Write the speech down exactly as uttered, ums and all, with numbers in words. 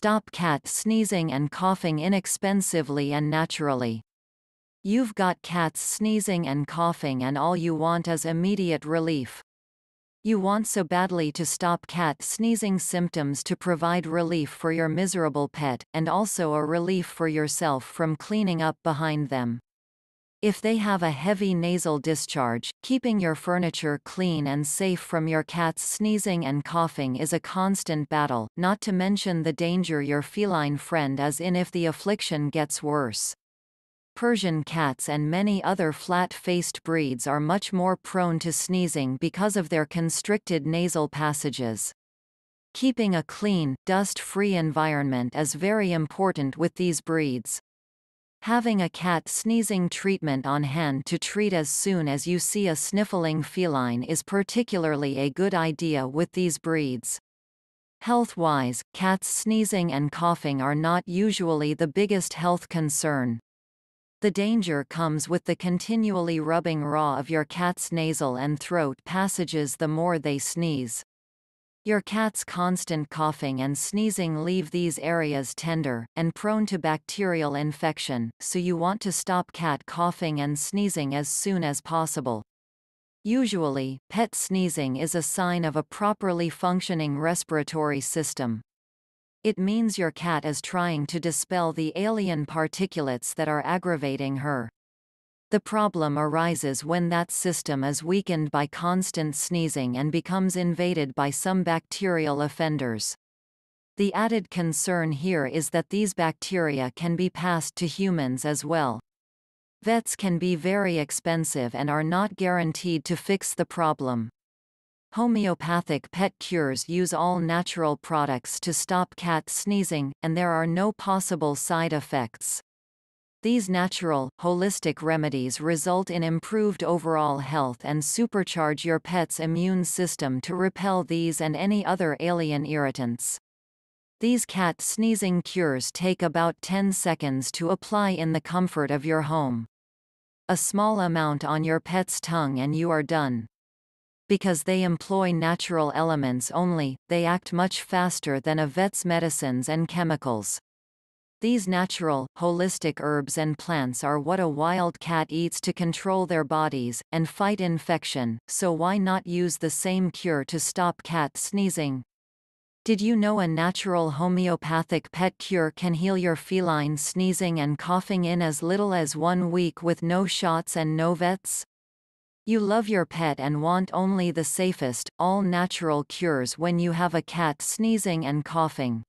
Stop cat sneezing and coughing inexpensively and naturally. You've got cats sneezing and coughing and all you want is immediate relief. You want so badly to stop cat sneezing symptoms to provide relief for your miserable pet, and also a relief for yourself from cleaning up behind them. If they have a heavy nasal discharge, keeping your furniture clean and safe from your cat's sneezing and coughing is a constant battle, not to mention the danger your feline friend is in if the affliction gets worse. Persian cats and many other flat-faced breeds are much more prone to sneezing because of their constricted nasal passages. Keeping a clean, dust-free environment is very important with these breeds. Having a cat sneezing treatment on hand to treat as soon as you see a sniffling feline is particularly a good idea with these breeds. Health-wise, cats sneezing and coughing are not usually the biggest health concern. The danger comes with the continually rubbing raw of your cat's nasal and throat passages the more they sneeze. Your cat's constant coughing and sneezing leave these areas tender, and prone to bacterial infection, so you want to stop cat coughing and sneezing as soon as possible. Usually, pet sneezing is a sign of a properly functioning respiratory system. It means your cat is trying to dispel the alien particulates that are aggravating her. The problem arises when that system is weakened by constant sneezing and becomes invaded by some bacterial offenders. The added concern here is that these bacteria can be passed to humans as well. Vets can be very expensive and are not guaranteed to fix the problem. Homeopathic pet cures use all natural products to stop cat sneezing, and there are no possible side effects. These natural, holistic remedies result in improved overall health and supercharge your pet's immune system to repel these and any other alien irritants. These cat sneezing cures take about ten seconds to apply in the comfort of your home. A small amount on your pet's tongue and you are done. Because they employ natural elements only, they act much faster than a vet's medicines and chemicals. These natural, holistic herbs and plants are what a wild cat eats to control their bodies and fight infection, so why not use the same cure to stop cat sneezing? Did you know a natural homeopathic pet cure can heal your feline sneezing and coughing in as little as one week with no shots and no vets? You love your pet and want only the safest, all-natural cures when you have a cat sneezing and coughing.